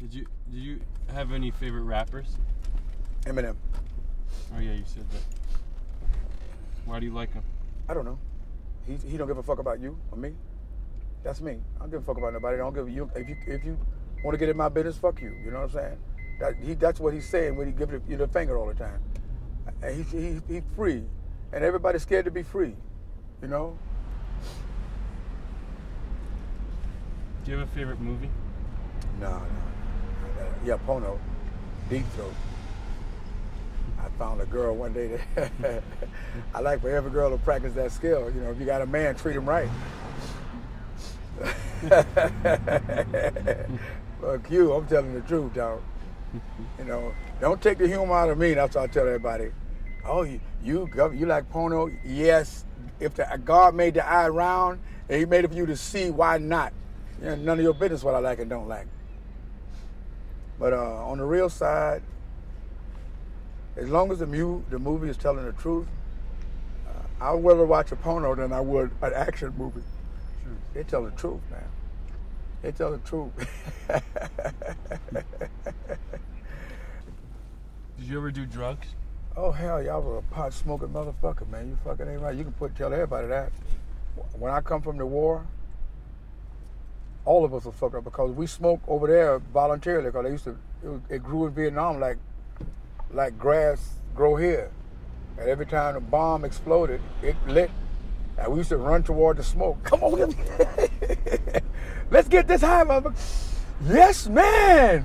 Did you have any favorite rappers? Eminem. Oh yeah, you said that. Why do you like him? I don't know. He don't give a fuck about you or me. That's me. I don't give a fuck about nobody. I don't give a, if you want to get in my business, fuck you. You know what I'm saying? That's what he's saying when he gives you the finger all the time. And he's free, and everybody's scared to be free. You know. Do you have a favorite movie? No. Yeah, Pono, Deep Throat. I found a girl one day that I like for every girl to practice that skill. You know, if you got a man, treat him right. Look, you, I'm telling the truth, dog. You know, don't take the humor out of me. That's what I tell everybody. Oh, you like Pono? Yes. If God made the eye round, and He made it for you to see, why not? Yeah, none of your business what I like and don't like. But on the real side, as long as the movie is telling the truth, I would rather watch a porno than I would an action movie. Sure. They tell the truth, man. They tell the truth. Did you ever do drugs? Oh, hell, y'all were a pot-smoking motherfucker, man. You fucking ain't right. You can tell everybody that. When I come from the war, all of us were fucked up because we smoked over there voluntarily because they used to, it grew in Vietnam like grass grow here. And every time the bomb exploded, it lit. And we used to run toward the smoke. Come on, let's get this high, motherfucker. Yes, man.